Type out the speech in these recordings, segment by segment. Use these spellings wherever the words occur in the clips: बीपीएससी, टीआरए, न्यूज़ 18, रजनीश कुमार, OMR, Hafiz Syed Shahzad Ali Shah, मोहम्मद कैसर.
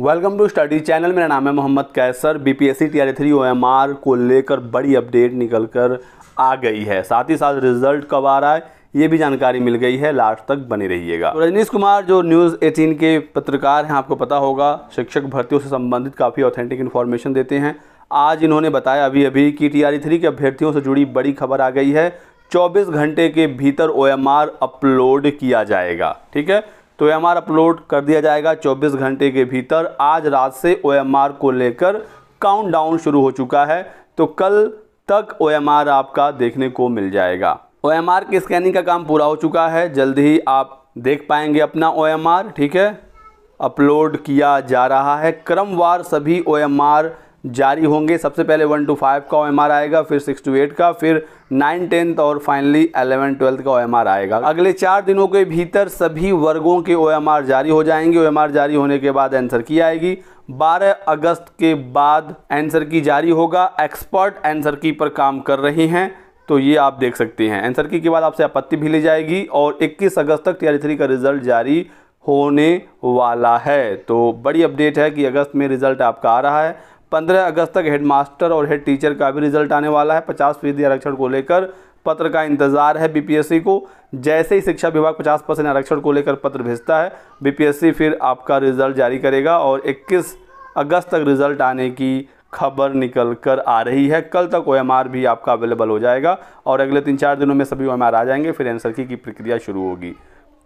Welcome to study channel. मेरा नाम है मोहम्मद कैसर। बीपीएससी टीआरए 3 OMR को लेकर बड़ी अपडेट निकल कर आ गई है, साथ ही साथ रिजल्ट कब आ रहा है ये भी जानकारी मिल गई है। लास्ट तक बने रहिएगा। तो रजनीश कुमार जो न्यूज़ 18 के पत्रकार हैं, आपको पता होगा शिक्षक भर्तियों से संबंधित काफ़ी ऑथेंटिक इन्फॉर्मेशन देते हैं। आज इन्होंने बताया अभी कि टीआरए 3 के अभ्यर्थियों से जुड़ी बड़ी खबर आ गई है। 24 घंटे के भीतर OMR अपलोड किया जाएगा। ठीक है, तो OMR अपलोड कर दिया जाएगा 24 घंटे के भीतर। आज रात से OMR को लेकर काउंटडाउन शुरू हो चुका है, तो कल तक OMR आपका देखने को मिल जाएगा। OMR की स्कैनिंग का काम पूरा हो चुका है, जल्द ही आप देख पाएंगे अपना OMR। ठीक है, अपलोड किया जा रहा है। क्रमवार सभी OMR जारी होंगे। सबसे पहले 1 to 5 का OMR आएगा, फिर 6 to 8 का, फिर 9, 10 और फाइनली 11, 12 का OMR आएगा। अगले 4 दिनों के भीतर सभी वर्गों के OMR जारी हो जाएंगे। OMR जारी होने के बाद आंसर की आएगी। 12 अगस्त के बाद आंसर की जारी होगा। एक्सपर्ट आंसर की पर काम कर रहे हैं, तो ये आप देख सकते हैं। आंसर की के बाद आपसे आपत्ति भी ली जाएगी और 21 अगस्त तक टीआरए 3 का रिजल्ट जारी होने वाला है। तो बड़ी अपडेट है कि अगस्त में रिजल्ट आपका आ रहा है। 15 अगस्त तक हेडमास्टर और हेड टीचर का भी रिजल्ट आने वाला है। 50% आरक्षण को लेकर पत्र का इंतजार है बीपीएससी को। जैसे ही शिक्षा विभाग 50% आरक्षण को लेकर पत्र भेजता है, बीपीएससी फिर आपका रिजल्ट जारी करेगा और 21 अगस्त तक रिजल्ट आने की खबर निकल कर आ रही है। कल तक OMR भी आपका अवेलेबल हो जाएगा और अगले 3-4 दिनों में सभी OMR आ जाएंगे, फिर आंसर की प्रक्रिया शुरू होगी।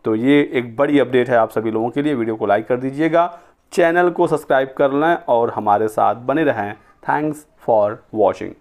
तो ये एक बड़ी अपडेट है आप सभी लोगों के लिए। वीडियो को लाइक कर दीजिएगा, चैनल को सब्सक्राइब कर लें और हमारे साथ बने रहें। Thanks for watching.